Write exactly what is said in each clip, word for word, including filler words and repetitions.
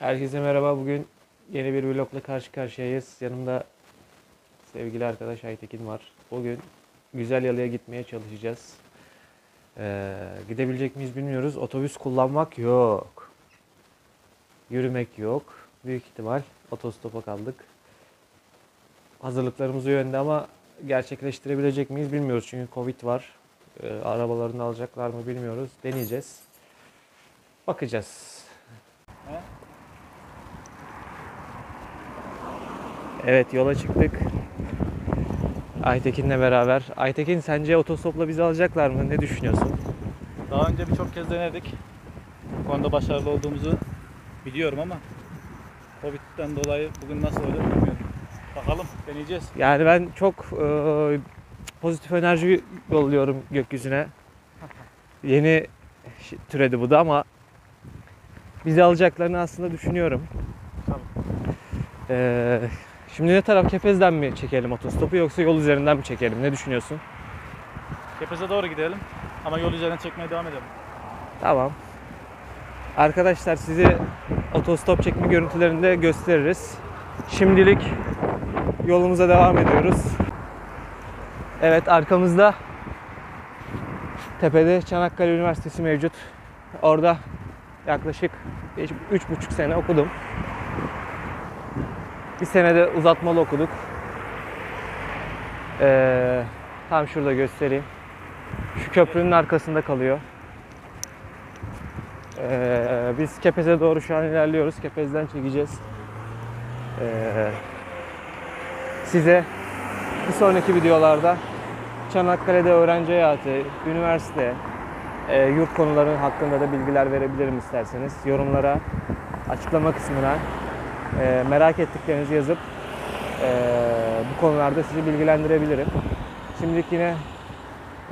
Herkese merhaba. Bugün yeni bir vlogla karşı karşıyayız. Yanımda sevgili arkadaş Aytekin var. Bugün Güzelyalı'ya gitmeye çalışacağız. Ee, gidebilecek miyiz bilmiyoruz. Otobüs kullanmak yok. Yürümek yok. Büyük ihtimal otostopa kaldık. Hazırlıklarımız o yönde ama gerçekleştirebilecek miyiz bilmiyoruz. Çünkü Covid var. Ee, arabalarını alacaklar mı bilmiyoruz. Deneyeceğiz. Bakacağız. Evet, yola çıktık. Aytekin'le beraber. Aytekin, sence otostopla bizi alacaklar mı? Ne düşünüyorsun? Daha önce birçok kez denedik. Bu konuda başarılı olduğumuzu biliyorum ama Covid'den dolayı bugün nasıl olur bilmiyorum. Bakalım, deneyeceğiz. Yani ben çok e, pozitif enerji yolluyorum gökyüzüne. Yeni türedi bu da ama bizi alacaklarını aslında düşünüyorum. Tamam. Ee, Şimdi ne taraf, Kepez'den mi çekelim otostopu yoksa yol üzerinden mi çekelim? Ne düşünüyorsun? Kepez'e doğru gidelim ama yol üzerinden çekmeye devam edelim. Tamam. Arkadaşlar, sizi otostop çekme görüntülerinde gösteririz. Şimdilik yolumuza devam ediyoruz. Evet, arkamızda tepede Çanakkale Üniversitesi mevcut. Orada yaklaşık üç buçuk sene okudum. Bir senede uzatmalı okuduk. Ee, tam şurada göstereyim. Şu köprünün arkasında kalıyor. Ee, biz Kepez'e doğru şu an ilerliyoruz. Kepez'den çekeceğiz. Ee, size bir sonraki videolarda Çanakkale'de öğrenci hayatı, üniversite, e, yurt konuları hakkında da bilgiler verebilirim isterseniz. Yorumlara, açıklama kısmına E, merak ettiklerinizi yazıp e, bu konularda sizi bilgilendirebilirim. Şimdilik yine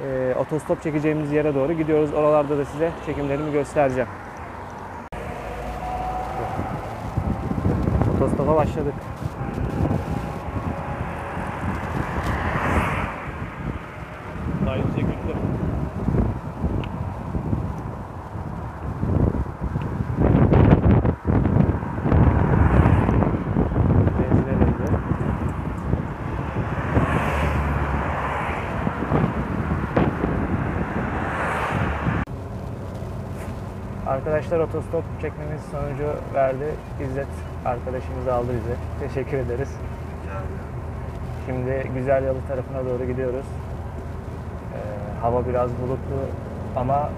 e, otostop çekeceğimiz yere doğru gidiyoruz. Oralarda da size çekimlerimi göstereceğim. Otostopa başladık. Arkadaşlar, otostop çekmemiz sonucu verdi. İzzet arkadaşımız aldı bizi. Teşekkür ederiz. Şimdi Güzelyalı tarafına doğru gidiyoruz. Ee, hava biraz bulutlu ama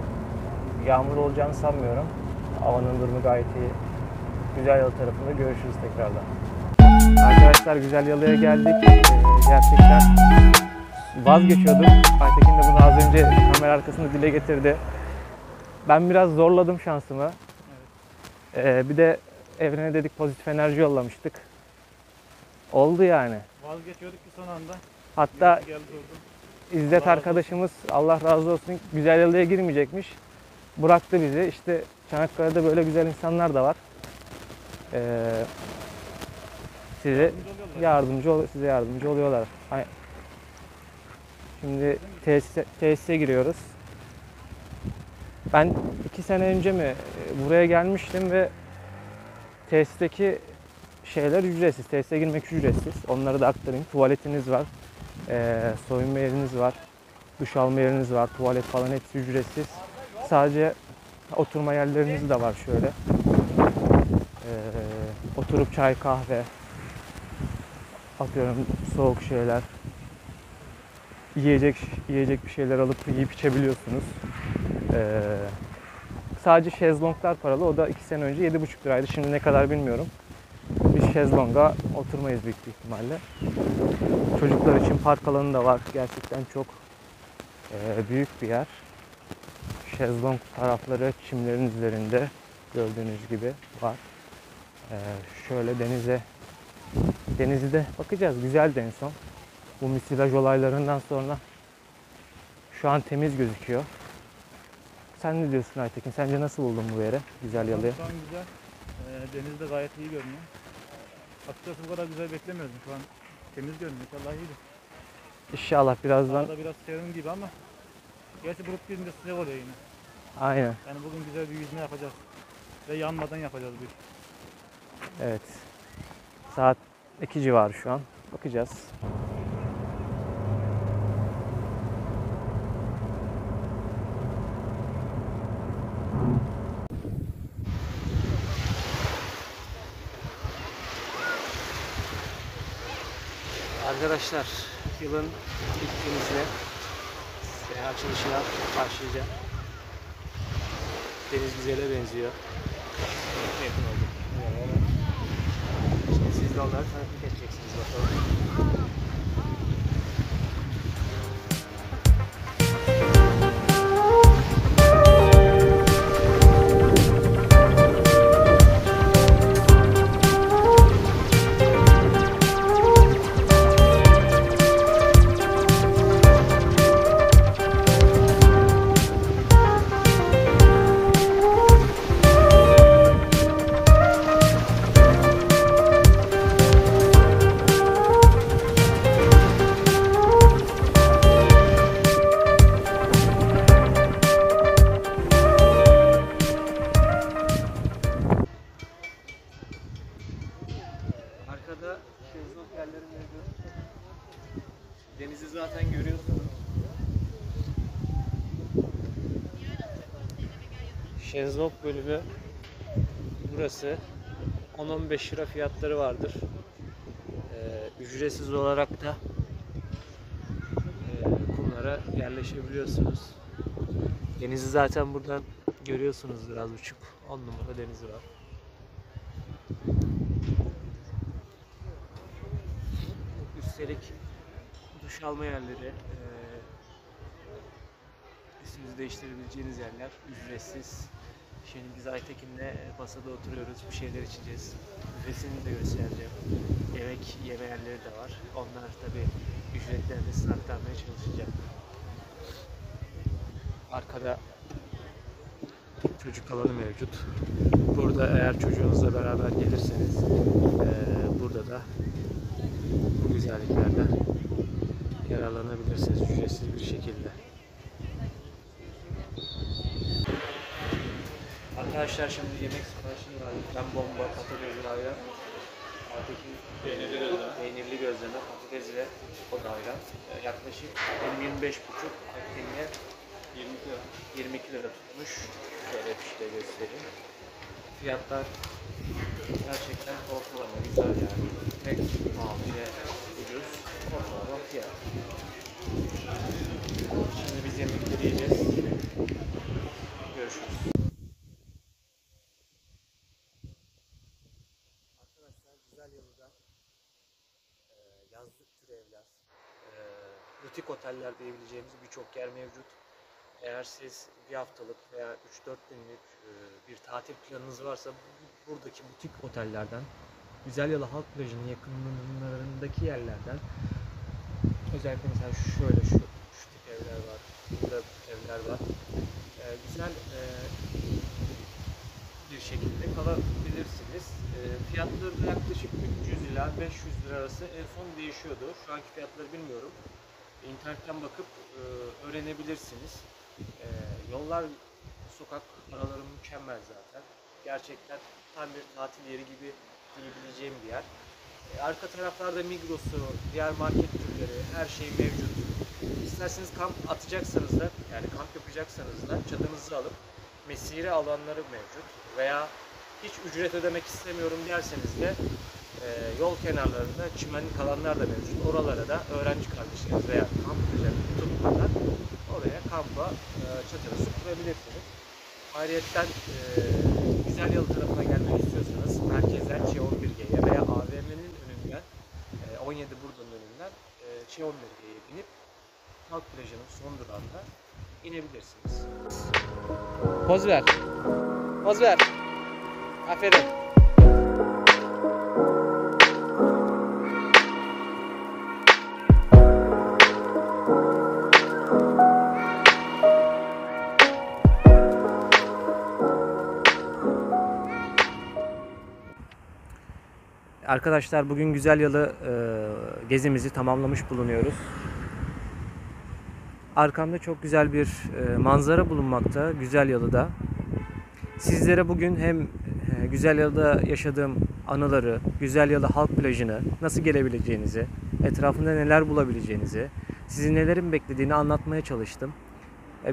yağmur olacağını sanmıyorum. Havanın durumu gayet iyi. Güzelyalı tarafında görüşürüz tekrardan. Arkadaşlar, Güzelyalı'ya geldik. Ee, gerçekten vazgeçiyordum. Aytekin de bunu az önce kamera arkasında dile getirdi. Ben biraz zorladım şansımı. Evet. Ee, bir de evrene dedik, pozitif enerji yollamıştık. Oldu yani. Vazgeçiyorduk ki son anda. Hatta İzzet arkadaşımız, Allah razı olsun, Güzelyalı'ya girmeyecekmiş. Bıraktı bizi. İşte Çanakkale'de böyle güzel insanlar da var. Ee, size yardımcı ol size yardımcı oluyorlar. Şimdi tesise, tesise giriyoruz. Ben iki sene önce mi buraya gelmiştim ve tesisteki şeyler ücretsiz. Tesise girmek ücretsiz. Onları da aktarayım. Tuvaletiniz var, ee, soyunma yeriniz var, duş alma yeriniz var, tuvalet falan hepsi ücretsiz. Sadece oturma yerleriniz de var şöyle. Ee, oturup çay, kahve, atıyorum soğuk şeyler, yiyecek yiyecek bir şeyler alıp yiyip içebiliyorsunuz. Ee, sadece şezlonglar paralı. O da iki sene önce yedi buçuk liraydı. Şimdi ne kadar bilmiyorum. Biz şezlonga oturmayız büyük bir ihtimalle. Çocuklar için park alanı da var. Gerçekten çok e, büyük bir yer. Şezlong tarafları çimlerin üzerinde gördüğünüz gibi var. Ee, şöyle denize denizi de bakacağız. Güzeldi en son. Bu misilaj olaylarından sonra şu an temiz gözüküyor. Sen ne diyorsun Aytekin? Sence nasıl buldun bu yere, Güzelyalı'ya? Şu an güzel. E, deniz de gayet iyi görünüyor. Açıkçası bu kadar güzel beklemiyordum. Şu an temiz görünüyor. İnşallah iyidir. İnşallah birazdan... Arada biraz serin gibi ama Gerçi grup birinde size oluyor yine. Aynen. Yani bugün güzel bir yüzme yapacağız. Ve yanmadan yapacağız bir. Evet. Saat iki civarı şu an. Bakacağız. Arkadaşlar, yılın ilk denizine açılışına başlayacağım. Deniz güzele benziyor. Yakın olduk. Şimdi siz de onları tanıklık edeceksiniz bakalım. Denizi zaten görüyorsunuz. Şezlong bölümü burası. on on beş lira fiyatları vardır. Ee, ücretsiz olarak da e, kumlara yerleşebiliyorsunuz. Denizi zaten buradan görüyorsunuzdur az buçuk. on numara denizi var. Üstelik duş alma yerleri, üstünüzü değiştirebileceğiniz yerler ücretsiz. Şimdi biz Aytekin'le masada oturuyoruz, bir şeyler içeceğiz. Ücretini de göstereceğim. Yemek yeme yerleri de var. Onlar tabi ücretlerini size aktarmaya çalışacağım. Arkada çocuk alanı mevcut. Burada eğer çocuğunuzla beraber gelirseniz burada da bu güzelliklerden yararlanabilirsiniz ücretsiz bir şekilde. Arkadaşlar şimdi yemek siparişini verdik. Ben bomba, patates ayran, Aytekin peynirli gözleme, patates ile ayran. Yaklaşık yirmi yirmi beş buçuk Aytekin'e yirmi iki lira tutmuş. Şöyle bir şey de göstereyim. Fiyatlar gerçekten ortalama güzel yani. Tek pahalı ile ucuz. Ortalama fiyat. Şimdi biz yemekleri yiyeceğiz. Görüşürüz. Arkadaşlar Güzelyalı'da e, yazlık tür evler, e, butik oteller diyebileceğimiz birçok yer mevcut. Eğer siz bir haftalık veya üç dört günlük bir tatil planınız varsa buradaki butik otellerden, Güzelyalı Halk Plajı'nın yakınlarındaki yerlerden, özellikle mesela şöyle şu, şu tip evler var, burada evler var, ee, güzel e, bir şekilde kalabilirsiniz. E, fiyatları da yaklaşık üç yüz ila beş yüz lira arası, en son değişiyordu. Şu anki fiyatları bilmiyorum. İnternetten bakıp e, öğrenebilirsiniz. E, yollar, sokak araları mükemmel zaten. Gerçekten tam bir tatil yeri gibi diyebileceğim bir yer. E, arka taraflarda Migros'u, diğer market türleri, her şey mevcut. İsterseniz kamp atacaksanız da, yani kamp yapacaksanız da çadırınızı alıp mesire alanları mevcut. Veya hiç ücret ödemek istemiyorum derseniz de Ee, yol kenarlarında çimenlik alanlar da mevcut. Oralara da öğrenci kardeşleriniz veya kamp düzenini tutmadan oraya kampa e, çadırınızı kurabilirsiniz. Ayrıyeten e, Güzelyalı tarafına gelmek istiyorsanız merkezden Ç on bir'e veya A V M'nin önünden e, on yedi buradan önünden e, Ç on bir'e binip Halk Plajı'nın son durağında inebilirsiniz. Poz ver. Poz ver. Aferin. Arkadaşlar bugün Güzelyalı e, gezimizi tamamlamış bulunuyoruz. Arkamda çok güzel bir manzara bulunmakta Güzelyalı'da. Sizlere bugün hem Güzelyalı'da yaşadığım anıları, Güzelyalı Halk Plajı'nı nasıl gelebileceğinizi, etrafında neler bulabileceğinizi, sizin nelerin beklediğini anlatmaya çalıştım.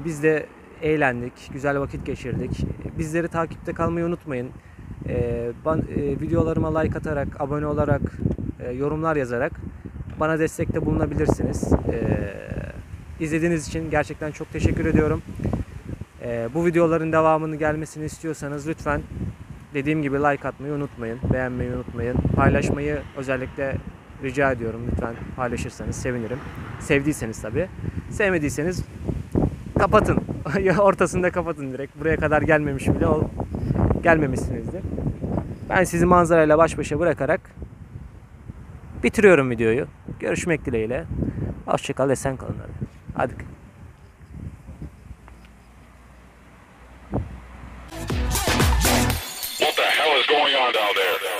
Biz de eğlendik, güzel vakit geçirdik. Bizleri takipte kalmayı unutmayın. Videolarıma like atarak, abone olarak, yorumlar yazarak bana destekte bulunabilirsiniz. İzlediğiniz için gerçekten çok teşekkür ediyorum. Bu videoların devamını gelmesini istiyorsanız lütfen dediğim gibi like atmayı unutmayın, beğenmeyi unutmayın, paylaşmayı özellikle rica ediyorum. Lütfen paylaşırsanız sevinirim. Sevdiyseniz tabii. Sevmediyseniz kapatın. Ortasında kapatın direkt. Buraya kadar gelmemiş bile ol. Gelmemişsinizdir. Ben sizi manzarayla baş başa bırakarak bitiriyorum videoyu. Görüşmek dileğiyle. Hoşça kal, esen kalın. Hadi. Hadi. What the hell is going on down there?